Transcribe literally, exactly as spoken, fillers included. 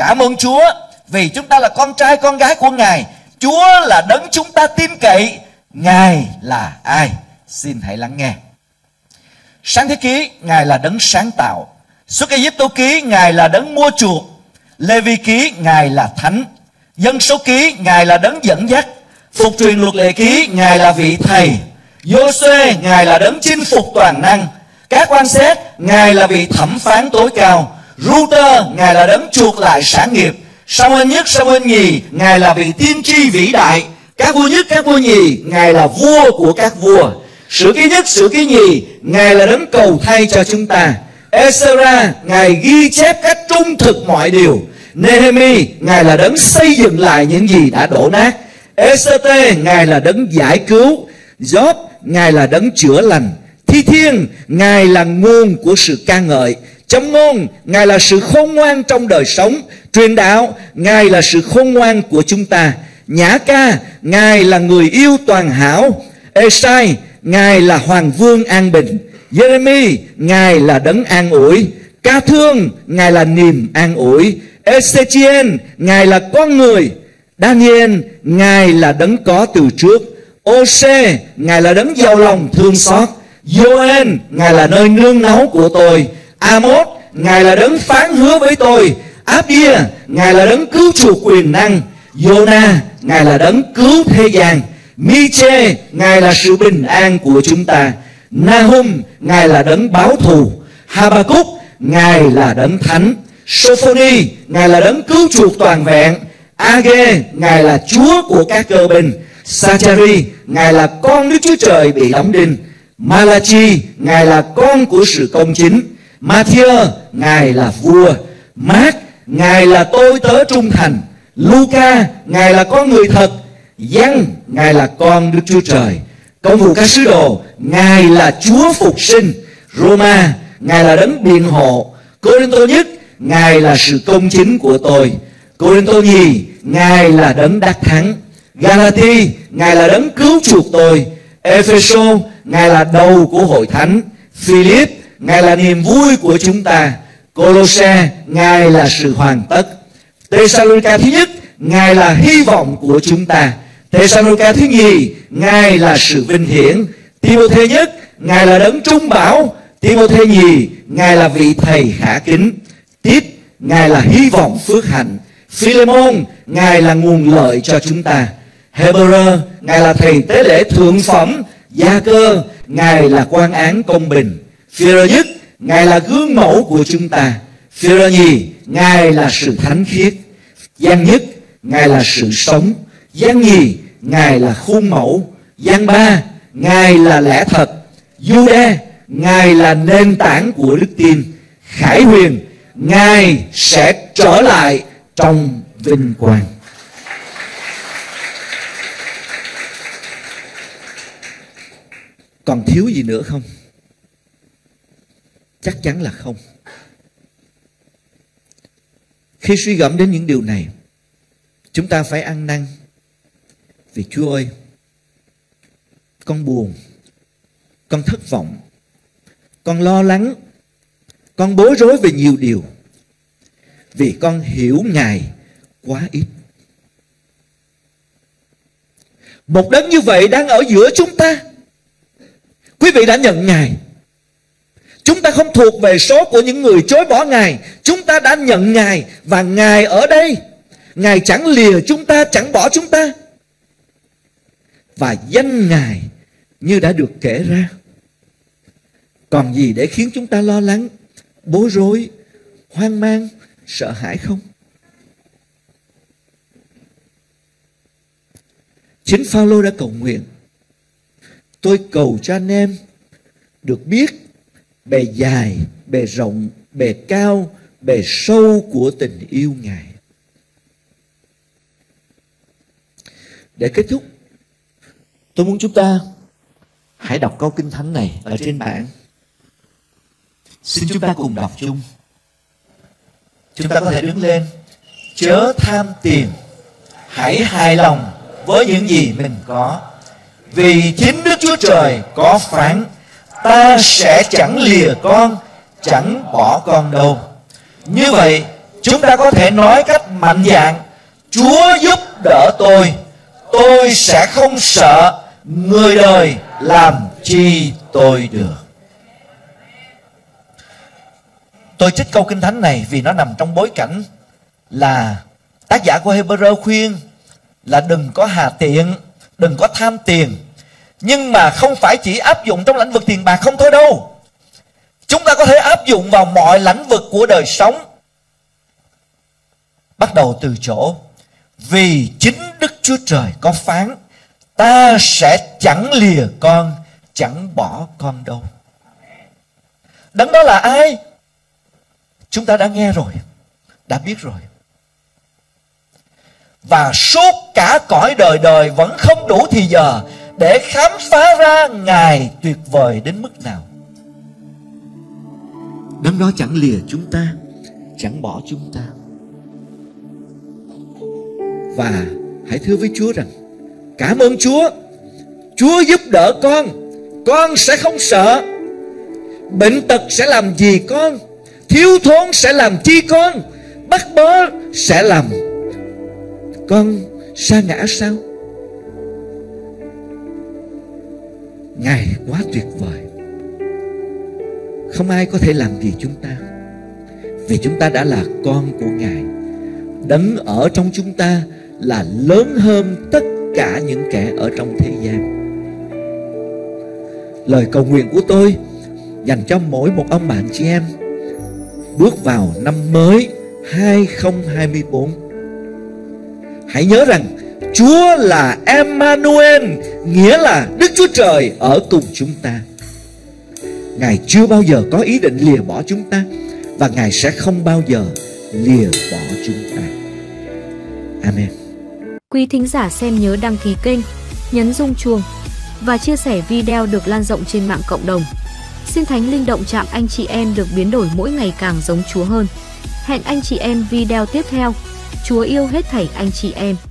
Cảm ơn Chúa vì chúng ta là con trai con gái của Ngài. Chúa là đấng chúng ta tin cậy. Ngài là ai? Xin hãy lắng nghe. Sáng Thế Ký, Ngài là đấng sáng tạo. Xuất Ê-díp-tô Ký, Ngài là đấng mua chuộc. Lê Vi Ký, Ngài là thánh. Dân Số Ký, Ngài là đấng dẫn dắt. Phục truyền luật lệ ký, Ngài là vị thầy. Giô-suê, Ngài là đấng chinh phục toàn năng. Các quan xét, Ngài là vị thẩm phán tối cao. Ru-tơ, Ngài là đấng chuộc lại sản nghiệp. Sa-mu-ên nhất, Sa-mu-ên nhì, Ngài là vị tiên tri vĩ đại. Các vua nhất, các vua nhì, Ngài là vua của các vua. Sử ký nhất, sử ký nhì, Ngài là đấng cầu thay cho chúng ta. Ê-xơ-ra, Ngài ghi chép cách trung thực mọi điều. Nê-hê-mi, Ngài là đấng xây dựng lại những gì đã đổ nát. Ê-xơ-tê, Ngài là đấng giải cứu. Job, Ngài là đấng chữa lành. Thi Thiên, Ngài là nguồn của sự ca ngợi. Châm ngôn, Ngài là sự khôn ngoan trong đời sống. Truyền đạo, Ngài là sự khôn ngoan của chúng ta. Nhã ca, Ngài là người yêu toàn hảo. Esai, Ngài là hoàng vương an bình. Jeremy, Ngài là đấng an ủi. Ca thương, Ngài là niềm an ủi. Esetien, Ngài là con người. Daniel, Ngài là đấng có từ trước. Ose, Ngài là đấng giàu lòng thương xót. Joen, Ngài là nơi nương náu của tôi. Amod, Ngài là đấng phán hứa với tôi. Abia, Ngài là đấng cứu chủ quyền năng. Yona, Ngài là đấng cứu thế gian. Miche, Ngài là sự bình an của chúng ta. Nahum, Ngài là đấng báo thù. Habakuk, Ngài là đấng thánh. Sophoni, Ngài là đấng cứu chuộc toàn vẹn. Age, Ngài là Chúa của các cơ binh. Sachari, Ngài là con Đức Chúa Trời bị đóng đinh. Malachi, Ngài là con của sự công chính. Matthew, Ngài là vua. Mark, Ngài là tôi tớ trung thành. Luca, Ngài là con người thật. Giăng, Ngài là con Đức Chúa Trời. Công vụ các sứ đồ, Ngài là Chúa phục sinh. Roma, Ngài là đấng biện hộ. Corinto nhất, Ngài là sự công chính của tôi. Corinto nhì, Ngài là đấng đắc thắng. Galati, Ngài là đấng cứu chuộc tôi. Epheso, Ngài là đầu của hội thánh. Philip, Ngài là niềm vui của chúng ta. Colosse, Ngài là sự hoàn tất. Tê-sa-lô-ni-ca thứ nhất, Ngài là hy vọng của chúng ta. Tê-sa-lô-ni-ca thứ nhì, Ngài là sự vinh hiển. Ti-mô-thê nhất, Ngài là đấng trung bảo. Ti-mô-thê nhì, Ngài là vị thầy khả kính. Tiếp, Ngài là hy vọng phước hạnh. Phi-lê-môn, Ngài là nguồn lợi cho chúng ta. Hê-bơ-rơ, Ngài là thầy tế lễ thượng phẩm. Gia-cơ, Ngài là quan án công bình. Phi-e-rơ nhất, Ngài là gương mẫu của chúng ta. Phi-e-rơ nhì, Ngài là sự thánh khiết. Giăng nhất, Ngài là sự sống. Giăng nhì, Ngài là khuôn mẫu. Giăng ba, Ngài là lẽ thật. Giu-đe, Ngài là nền tảng của đức tin. Khải huyền, Ngài sẽ trở lại trong vinh quang. Còn thiếu gì nữa không? Chắc chắn là không. Khi suy gẫm đến những điều này, chúng ta phải ăn năn. Vì Chúa ơi, con buồn, con thất vọng, con lo lắng, con bối rối về nhiều điều, vì con hiểu Ngài quá ít. Một đấng như vậy đang ở giữa chúng ta. Quý vị đã nhận Ngài. Chúng ta không thuộc về số của những người chối bỏ Ngài. Chúng ta đã nhận Ngài và Ngài ở đây. Ngài chẳng lìa chúng ta, chẳng bỏ chúng ta. Và danh Ngài như đã được kể ra. Còn gì để khiến chúng ta lo lắng, bối rối, hoang mang, sợ hãi không? Chính Phao-lô đã cầu nguyện: tôi cầu cho anh em được biết bề dài, bề rộng, bề cao, bề sâu của tình yêu Ngài. Để kết thúc, tôi muốn chúng ta hãy đọc câu Kinh Thánh này ở trên bảng. Xin chúng ta cùng đọc chung. Chúng ta có thể đứng lên. Chớ tham tiền, hãy hài lòng với những gì mình có. Vì chính Đức Chúa Trời có phán: ta sẽ chẳng lìa con, chẳng bỏ con đâu. Như vậy, chúng ta có thể nói cách mạnh dạn: Chúa giúp đỡ tôi, tôi sẽ không sợ người đời làm chi tôi được. Tôi trích câu kinh thánh này vì nó nằm trong bối cảnh là tác giả của Hê-bơ-rơ khuyên là đừng có hà tiện, đừng có tham tiền. Nhưng mà không phải chỉ áp dụng trong lĩnh vực tiền bạc không thôi đâu. Chúng ta có thể áp dụng vào mọi lĩnh vực của đời sống. Bắt đầu từ chỗ: vì chính Đức Chúa Trời có phán, ta sẽ chẳng lìa con, chẳng bỏ con đâu. Đấng đó là ai? Chúng ta đã nghe rồi, đã biết rồi. Và suốt cả cõi đời đời vẫn không đủ thì giờ để khám phá ra Ngài tuyệt vời đến mức nào. Đấng đó chẳng lìa chúng ta, chẳng bỏ chúng ta. Và hãy thưa với Chúa rằng: cảm ơn Chúa, Chúa giúp đỡ con, con sẽ không sợ. Bệnh tật sẽ làm gì con? Thiếu thốn sẽ làm chi con? Bắt bớ sẽ làm con sa ngã sao? Ngài quá tuyệt vời. Không ai có thể làm gì chúng ta, vì chúng ta đã là con của Ngài. Đấng ở trong chúng ta là lớn hơn tất cả những kẻ ở trong thế gian. Lời cầu nguyện của tôi dành cho mỗi một ông bạn chị em bước vào năm mới hai không hai tư, hãy nhớ rằng Chúa là Emmanuel, nghĩa là Đức Chúa Trời ở cùng chúng ta. Ngài chưa bao giờ có ý định lìa bỏ chúng ta, và Ngài sẽ không bao giờ lìa bỏ chúng ta. Amen. Quý thính giả xem nhớ đăng ký kênh, nhấn rung chuông và chia sẻ video được lan rộng trên mạng cộng đồng. Xin Thánh Linh động chạm anh chị em được biến đổi mỗi ngày càng giống Chúa hơn. Hẹn anh chị em video tiếp theo. Chúa yêu hết thảy anh chị em.